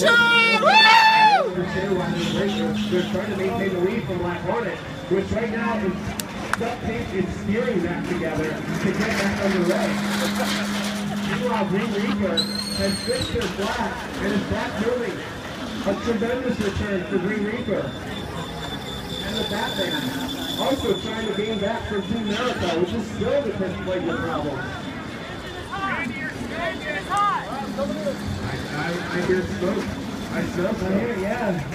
Time! Woo! They're trying to maintain the lead from Black Hornet, which right now is duct tape is steering that together to get back underway. Meanwhile, Green Reaper has fixed their black and is back moving. A tremendous return for Green Reaper. And the Batman also trying to gain back from Team Marathon, which is still the first player problem. I hear smoke. I hear, yeah.